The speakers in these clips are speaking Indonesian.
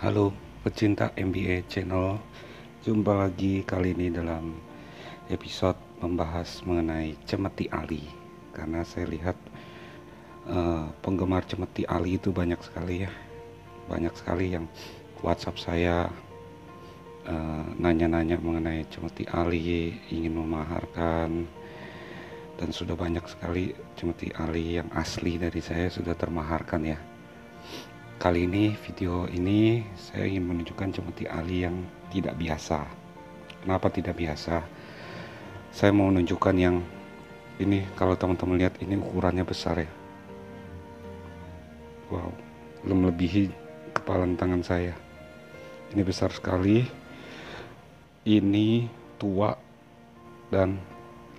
Halo pecinta MBA channel, jumpa lagi kali ini dalam episode membahas mengenai cemeti Ali. Karena saya lihat penggemar cemeti Ali itu banyak sekali ya, banyak sekali yang WhatsApp saya nanya-nanya mengenai cemeti Ali, ingin memaharkan, dan sudah banyak sekali cemeti Ali yang asli dari saya sudah termaharkan ya. Kali ini, video ini saya ingin menunjukkan cemeti Ali yang tidak biasa. Kenapa tidak biasa? Saya mau menunjukkan yang ini. Kalau teman-teman lihat, ini ukurannya besar ya. Wow, belum melebihi kepalan tangan saya. Ini besar sekali. Ini tua dan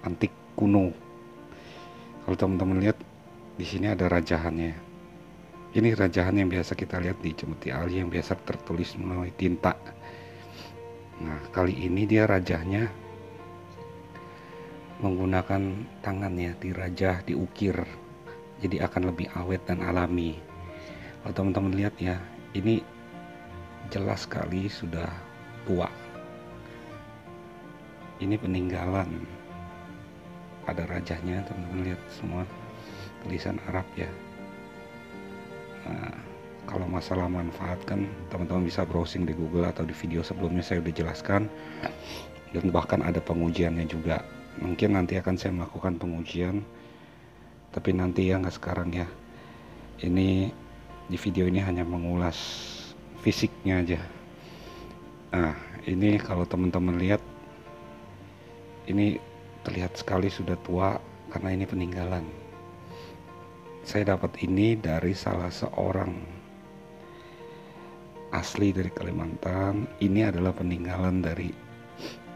antik kuno. Kalau teman-teman lihat, di sini ada rajahannya. Ini rajahan yang biasa kita lihat di cemeti Ali, yang biasa tertulis melalui tinta. Nah, kali ini dia rajahnya menggunakan tangannya, dirajah, diukir, jadi akan lebih awet dan alami. Kalau teman-teman lihat ya, ini jelas sekali sudah tua. Ini peninggalan, ada rajahnya, teman-teman lihat semua tulisan Arab ya. Nah, kalau masalah manfaat kan teman-teman bisa browsing di Google atau di video sebelumnya saya udah jelaskan, dan bahkan ada pengujiannya juga. Mungkin nanti akan saya melakukan pengujian, tapi nanti ya, nggak sekarang ya. Ini di video ini hanya mengulas fisiknya aja. Nah, ini kalau teman-teman lihat, ini terlihat sekali sudah tua karena ini peninggalan. Saya dapat ini dari salah seorang asli dari Kalimantan. Ini adalah peninggalan dari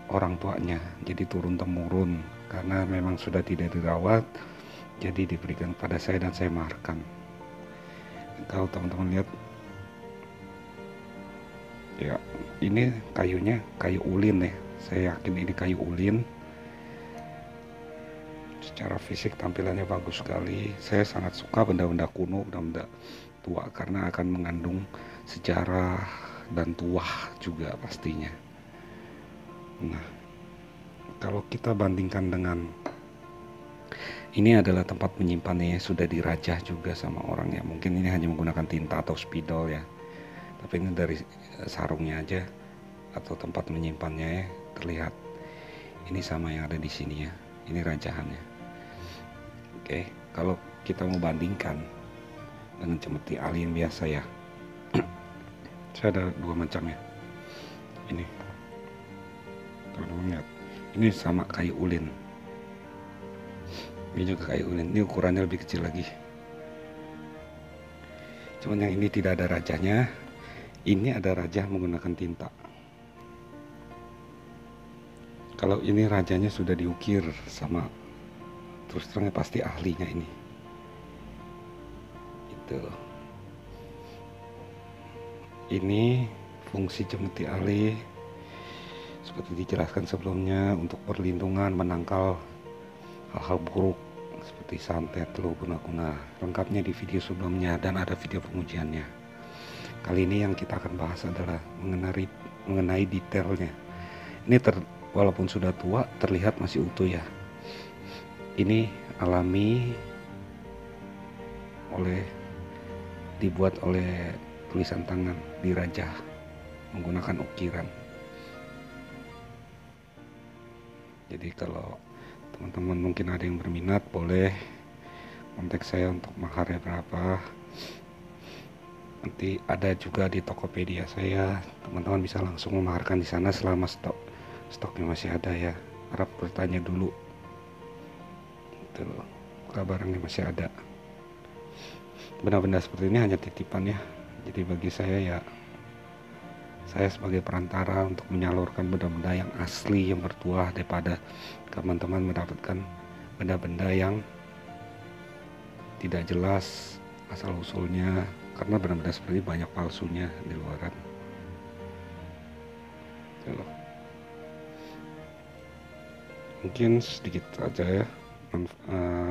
orang tuanya, jadi turun-temurun. Karena memang sudah tidak dirawat, jadi diberikan pada saya dan saya maharkan. Kalau teman-teman lihat ya, ini kayunya kayu ulin ya. Saya yakin ini kayu ulin. Secara fisik tampilannya bagus sekali. Saya sangat suka benda-benda kuno, benda-benda tua, karena akan mengandung sejarah dan tuah juga pastinya. Nah, kalau kita bandingkan dengan ini adalah tempat menyimpannya, sudah dirajah juga sama orang ya. Mungkin ini hanya menggunakan tinta atau spidol ya, tapi ini dari sarungnya aja atau tempat menyimpannya ya, terlihat. Ini sama yang ada di sini ya, ini rajahannya. Oke, kalau kita mau bandingkan dengan cemeti Ali yang biasa ya, saya ada dua macamnya. Ini teman-teman lihat, ini sama kayu ulin. Ini juga kayu ulin, ini ukurannya lebih kecil lagi. Cuman yang ini tidak ada rajahnya, ini ada rajah menggunakan tinta. Kalau ini rajahnya sudah diukir sama, terus terangnya pasti ahlinya ini. Itu. Ini fungsi cemeti Ali seperti dijelaskan sebelumnya, untuk perlindungan, menangkal hal-hal buruk seperti santet, telur, guna-guna. Lengkapnya di video sebelumnya dan ada video pengujiannya. Kali ini yang kita akan bahas adalah mengenai detailnya. Ini walaupun sudah tua terlihat masih utuh ya. Ini alami, dibuat oleh tulisan tangan, dirajah menggunakan ukiran. Jadi kalau teman-teman mungkin ada yang berminat, boleh kontak saya untuk maharnya berapa. Nanti ada juga di Tokopedia saya, teman-teman bisa langsung memaharkan di sana selama stoknya masih ada ya. Harap bertanya dulu. Barangnya masih ada. Benda-benda seperti ini hanya titipan ya, jadi bagi saya ya, saya sebagai perantara untuk menyalurkan benda-benda yang asli, yang bertuah, daripada teman-teman mendapatkan benda-benda yang tidak jelas asal-usulnya, karena benda-benda seperti ini banyak palsunya di luaran. Mungkin sedikit aja ya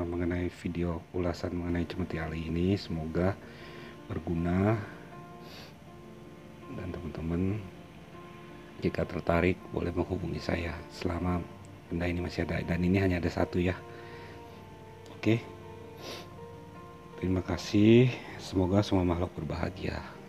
mengenai video ulasan mengenai cemeti Ali ini, semoga berguna dan teman-teman jika tertarik boleh menghubungi saya selama benda ini masih ada, dan ini hanya ada satu ya. Oke, terima kasih, semoga semua makhluk berbahagia.